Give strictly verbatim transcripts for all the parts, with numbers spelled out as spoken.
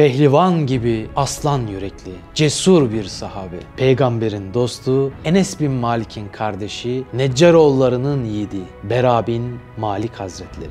pehlivan gibi aslan yürekli, cesur bir sahabe, peygamberin dostu, Enes bin Malik'in kardeşi, Neccar oğullarının yiğidi, Bera bin Malik Hazretleri.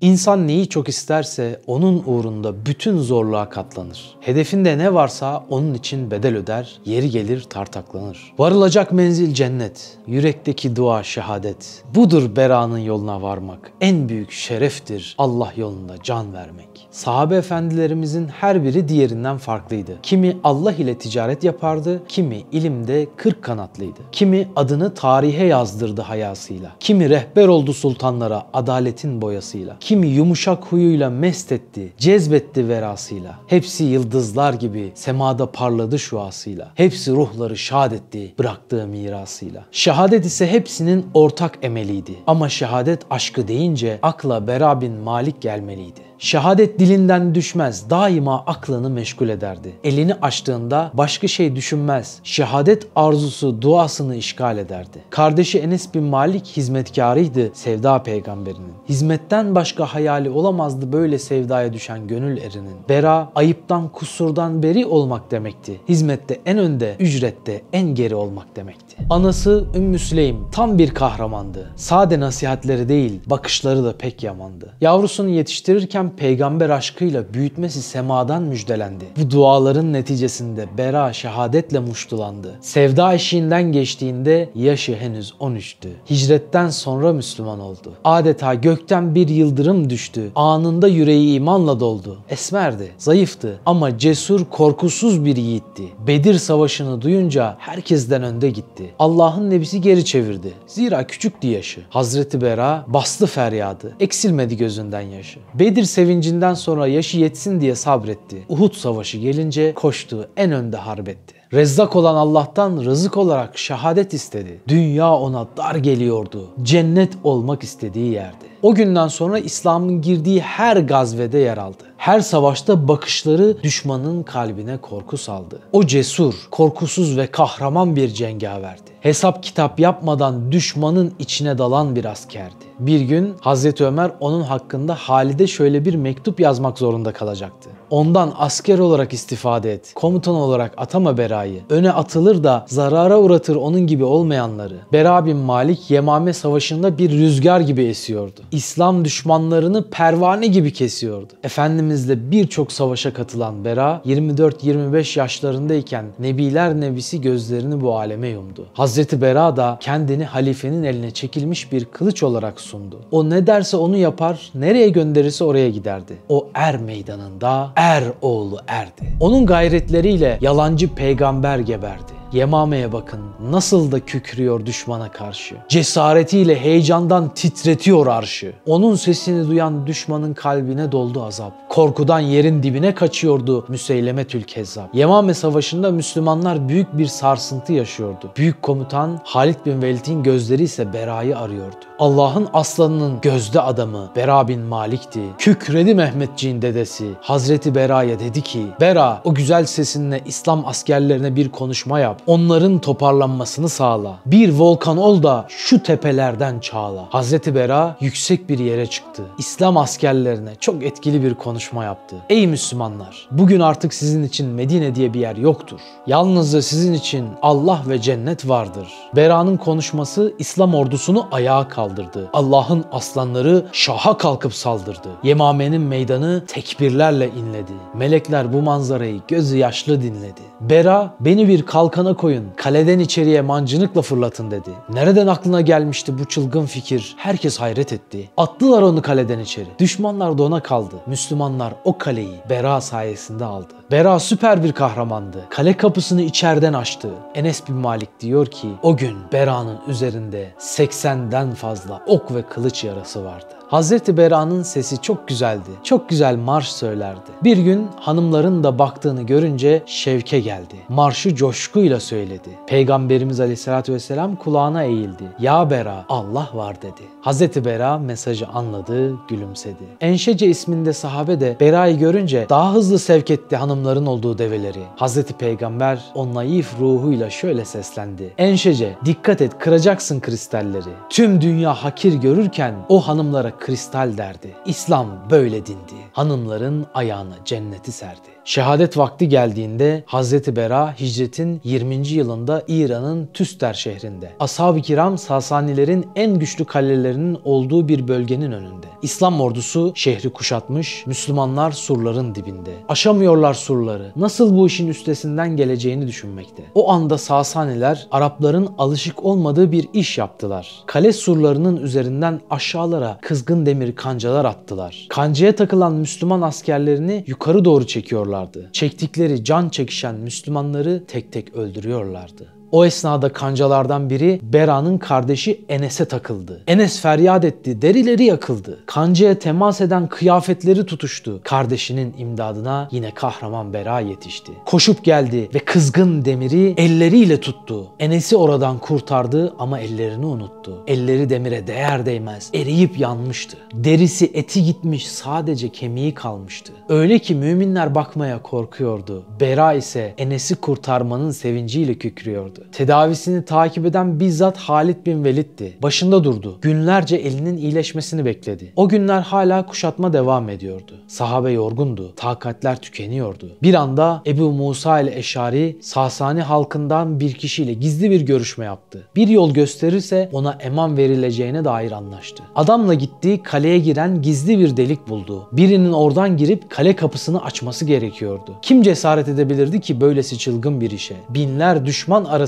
İnsan neyi çok isterse onun uğrunda bütün zorluğa katlanır. Hedefinde ne varsa onun için bedel öder, yeri gelir tartaklanır. Varılacak menzil cennet, yürekteki dua şehadet. Budur Bera'nın yoluna varmak, en büyük şereftir Allah yolunda can vermek. Sahabe efendilerimizin her biri diğerinden farklıydı. Kimi Allah ile ticaret yapardı, kimi ilimde kırk kanatlıydı. Kimi adını tarihe yazdırdı hayasıyla, kimi rehber oldu sultanlara adaletin boyasıyla. Kimi yumuşak huyuyla mest etti, cezbetti verasıyla. Hepsi yıldızlar gibi semada parladı şuasıyla. Hepsi ruhları şad etti bıraktığı mirasıyla. Şehadet ise hepsinin ortak emeliydi. Ama şehadet aşkı deyince akla Bera bin Malik gelmeliydi. Şehadet dilinden düşmez, daima aklını meşgul ederdi. Elini açtığında başka şey düşünmez. Şehadet arzusu duasını işgal ederdi. Kardeşi Enes bin Malik hizmetkarıydı sevda peygamberinin. Hizmetten başka hayali olamazdı böyle sevdaya düşen gönül erinin. Bera, ayıptan kusurdan beri olmak demekti. Hizmette en önde, ücrette en geri olmak demekti. Anası Ümmü Süleym tam bir kahramandı. Sade nasihatleri değil, bakışları da pek yamandı. Yavrusunu yetiştirirken peygamber aşkıyla büyütmesi semadan müjdelendi. Bu duaların neticesinde Bera şehadetle muştulandı. Sevda eşiğinden geçtiğinde yaşı henüz on üçtü. Hicretten sonra Müslüman oldu. Adeta gökten bir yıldırım düştü. Anında yüreği imanla doldu. Esmerdi, zayıftı ama cesur, korkusuz bir yiğitti. Bedir savaşını duyunca herkesten önde gitti. Allah'ın nebisi geri çevirdi. Zira küçüktü yaşı. Hazreti Bera bastı feryadı. Eksilmedi gözünden yaşı. Bedir sevincinden sonra yaşı yetsin diye sabretti. Uhud savaşı gelince koştu, en önde harbetti. Rezzak olan Allah'tan rızık olarak şehadet istedi. Dünya ona dar geliyordu. Cennet olmak istediği yerde. O günden sonra İslam'ın girdiği her gazvede yer aldı. Her savaşta bakışları düşmanın kalbine korku saldı. O cesur, korkusuz ve kahraman bir cengaverdi. Hesap kitap yapmadan düşmanın içine dalan bir askerdi. Bir gün Hazreti Ömer onun hakkında Halid'e şöyle bir mektup yazmak zorunda kalacaktı. Ondan asker olarak istifade et, komutan olarak atama Bera'yı. Öne atılır da zarara uğratır onun gibi olmayanları. Bera bin Malik Yemame savaşında bir rüzgar gibi esiyordu. İslam düşmanlarını pervane gibi kesiyordu. Efendimizle birçok savaşa katılan Bera yirmi dört yirmi beş yaşlarındayken Nebiler Nebisi gözlerini bu aleme yumdu. Hazreti Bera da kendini halifenin eline çekilmiş bir kılıç olarak sundu. O ne derse onu yapar, nereye gönderirse oraya giderdi. O er meydanında er oğlu erdi. Onun gayretleriyle yalancı peygamber geberdi. Yemame'ye bakın nasıl da kükrüyor düşmana karşı. Cesaretiyle heyecandan titretiyor arşı. Onun sesini duyan düşmanın kalbine doldu azap. Korkudan yerin dibine kaçıyordu Müseylemetül Kezzap. Yemame savaşında Müslümanlar büyük bir sarsıntı yaşıyordu. Büyük komutan Halid bin Velit'in gözleri ise Bera'yı arıyordu. Allah'ın aslanının gözde adamı Bera bin Malik'ti. Kükredi Mehmetçiğin dedesi. Hazreti Bera'ya dedi ki, Bera, o güzel sesinle İslam askerlerine bir konuşma yap. Onların toparlanmasını sağla. Bir volkan ol da şu tepelerden çağla. Hazreti Bera yüksek bir yere çıktı. İslam askerlerine çok etkili bir konuşma yaptı. Ey Müslümanlar! Bugün artık sizin için Medine diye bir yer yoktur. Yalnızca sizin için Allah ve cennet vardır. Bera'nın konuşması İslam ordusunu ayağa kaldırdı. Allah'ın aslanları şaha kalkıp saldırdı. Yemame'nin meydanı tekbirlerle inledi. Melekler bu manzarayı gözü yaşlı dinledi. Bera, beni bir kalkana koyun, kaleden içeriye mancınıkla fırlatın dedi. Nereden aklına gelmişti bu çılgın fikir? Herkes hayret etti. Attılar onu kaleden içeri. Düşmanlar da ona kaldı. Müslümanlar o kaleyi Bera sayesinde aldı. Bera süper bir kahramandı. Kale kapısını içeriden açtı. Enes bin Malik diyor ki, o gün Bera'nın üzerinde seksenden fazla ok ve kılıç yarası vardı. Hazreti Bera'nın sesi çok güzeldi. Çok güzel marş söylerdi. Bir gün hanımların da baktığını görünce şevke geldi. Marşı coşkuyla söyledi. Peygamberimiz Aleyhisselatü Vesselam kulağına eğildi. Ya Bera, Allah var dedi. Hazreti Bera mesajı anladı, gülümsedi. Enşece isminde sahabe de Bera'yı görünce daha hızlı sevk etti hanımların olduğu develeri. Hazreti Peygamber o naif ruhuyla şöyle seslendi. Enşece, dikkat et, kıracaksın kristalleri. Tüm dünya hakir görürken o hanımlara kristal derdi. İslam böyle dindi. Hanımların ayağına cenneti serdi. Şehadet vakti geldiğinde Hazreti Bera hicretin yirminci yılında İran'ın Tüster şehrinde, Ashab-ı Kiram Sasanilerin en güçlü kalelerinin olduğu bir bölgenin önünde. İslam ordusu şehri kuşatmış, Müslümanlar surların dibinde. Aşamıyorlar surları. Nasıl bu işin üstesinden geleceğini düşünmekte. O anda Sasaniler Arapların alışık olmadığı bir iş yaptılar. Kale surlarının üzerinden aşağılara kızgın demir kancalar attılar. Kancaya takılan Müslüman askerlerini yukarı doğru çekiyorlardı. Çektikleri can çekişen Müslümanları tek tek öldürüyorlardı. O esnada kancalardan biri Bera'nın kardeşi Enes'e takıldı. Enes feryat etti, derileri yakıldı. Kancaya temas eden kıyafetleri tutuştu. Kardeşinin imdadına yine kahraman Bera yetişti. Koşup geldi ve kızgın demiri elleriyle tuttu. Enes'i oradan kurtardı ama ellerini unuttu. Elleri demire değer değmez eriyip yanmıştı. Derisi, eti gitmiş, sadece kemiği kalmıştı. Öyle ki müminler bakmaya korkuyordu. Bera ise Enes'i kurtarmanın sevinciyle kükrüyordu. Tedavisini takip eden bizzat Halid bin Velit'ti. Başında durdu. Günlerce elinin iyileşmesini bekledi. O günler hala kuşatma devam ediyordu. Sahabe yorgundu. Takatler tükeniyordu. Bir anda Ebu Musa ile Eşari Sasani halkından bir kişiyle gizli bir görüşme yaptı. Bir yol gösterirse ona eman verileceğine dair anlaştı. Adamla gittiği kaleye giren gizli bir delik buldu. Birinin oradan girip kale kapısını açması gerekiyordu. Kim cesaret edebilirdi ki böylesi çılgın bir işe? Binler düşman arasından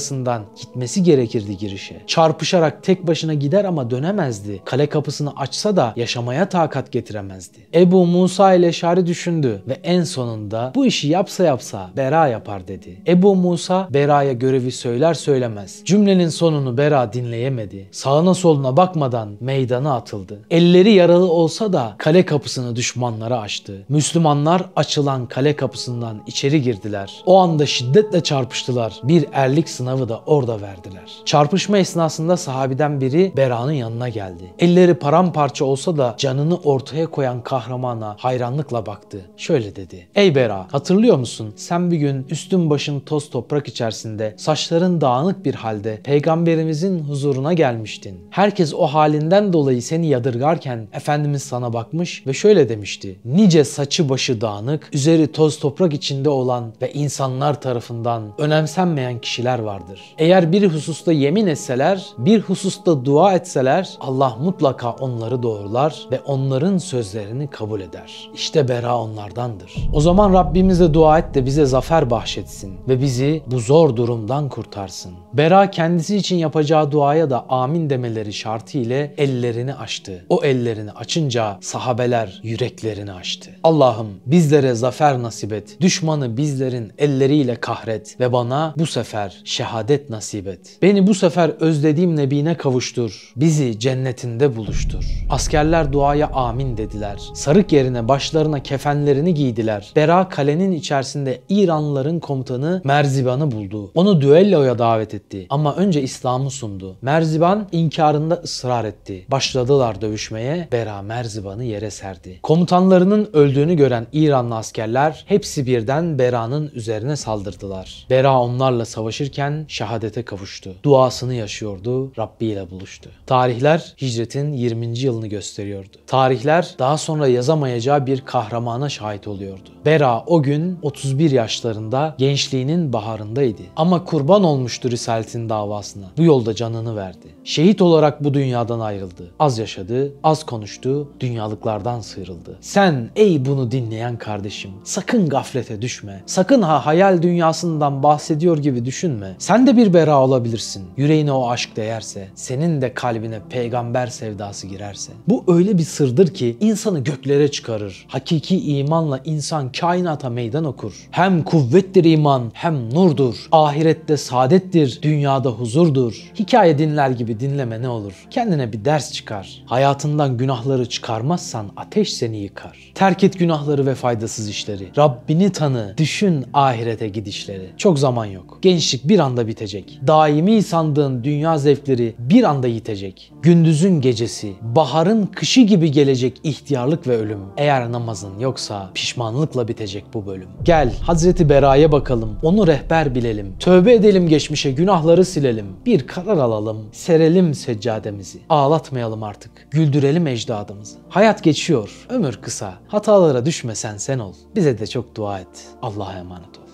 gitmesi gerekirdi girişe. Çarpışarak tek başına gider ama dönemezdi. Kale kapısını açsa da yaşamaya takat getiremezdi. Ebu Musa ile Eşari düşündü ve en sonunda bu işi yapsa yapsa Bera yapar dedi. Ebu Musa Bera'ya görevi söyler söylemez. Cümlenin sonunu Bera dinleyemedi. Sağına soluna bakmadan meydana atıldı. Elleri yaralı olsa da kale kapısını düşmanlara açtı. Müslümanlar açılan kale kapısından içeri girdiler. O anda şiddetle çarpıştılar. Bir erlik sınavı da orada verdiler. Çarpışma esnasında sahabiden biri Bera'nın yanına geldi. Elleri paramparça olsa da canını ortaya koyan kahramana hayranlıkla baktı. Şöyle dedi. Ey Bera, hatırlıyor musun? Sen bir gün üstün başın toz toprak içerisinde, saçların dağınık bir halde Peygamberimizin huzuruna gelmiştin. Herkes o halinden dolayı seni yadırgarken Efendimiz sana bakmış ve şöyle demişti. Nice saçı başı dağınık, üzeri toz toprak içinde olan ve insanlar tarafından önemsenmeyen kişiler vardır. Eğer bir hususta yemin etseler, bir hususta dua etseler Allah mutlaka onları doğrular ve onların sözlerini kabul eder. İşte Bera onlardandır. O zaman Rabbimize dua et de bize zafer bahşetsin ve bizi bu zor durumdan kurtarsın. Bera kendisi için yapacağı duaya da amin demeleri şartı ile ellerini açtı. O ellerini açınca sahabeler yüreklerini açtı. Allah'ım bizlere zafer nasip et. Düşmanı bizlerin elleriyle kahret ve bana bu sefer şehadet nasip et. Beni bu sefer özlediğim Nebine kavuştur. Bizi cennetinde buluştur. Askerler duaya amin dediler. Sarık yerine başlarına kefenlerini giydiler. Bera kalenin içerisinde İranlıların komutanı Merziban'ı buldu. Onu düelloya davet etti. Ama önce İslam'ı sundu. Merziban inkarında ısrar etti. Başladılar dövüşmeye. Bera Merziban'ı yere serdi. Komutanlarının öldüğünü gören İranlı askerler hepsi birden Bera'nın üzerine saldırdılar. Bera onlarla savaştı. Savaşırken şehadete kavuştu. Duasını yaşıyordu, Rabbi ile buluştu. Tarihler hicretin yirminci yılını gösteriyordu. Tarihler daha sonra yazamayacağı bir kahramana şahit oluyordu. Bera o gün otuz bir yaşlarında gençliğinin baharındaydı. Ama kurban olmuştu Risaletin davasına. Bu yolda canını verdi. Şehit olarak bu dünyadan ayrıldı. Az yaşadı, az konuştu, dünyalıklardan sıyrıldı. Sen ey bunu dinleyen kardeşim sakın gaflete düşme. Sakın ha hayal dünyasından bahsediyor gibi düşünme. Sen de bir Bera olabilirsin. Yüreğine o aşk değerse, senin de kalbine peygamber sevdası girerse. Bu öyle bir sırdır ki insanı göklere çıkarır. Hakiki imanla insan kainata meydan okur. Hem kuvvettir iman, hem nurdur. Ahirette saadettir, dünyada huzurdur. Hikaye dinler gibi dinleme ne olur. Kendine bir ders çıkar. Hayatından günahları çıkarmazsan ateş seni yıkar. Terk et günahları ve faydasız işleri. Rabbini tanı, düşün ahirete gidişleri. Çok zaman yok. Gençlik bir anda bitecek. Daimi sandığın dünya zevkleri bir anda yitecek. Gündüzün gecesi, baharın kışı gibi gelecek ihtiyarlık ve ölüm. Eğer namazın yoksa pişmanlıkla bitecek bu bölüm. Gel Hazreti Bera'ya bakalım, onu rehber bilelim. Tövbe edelim geçmişe, günahları silelim. Bir karar alalım, serelim seccademizi. Ağlatmayalım artık, güldürelim ecdadımızı. Hayat geçiyor, ömür kısa. Hatalara düşme sen sen ol. Bize de çok dua et. Allah'a emanet ol.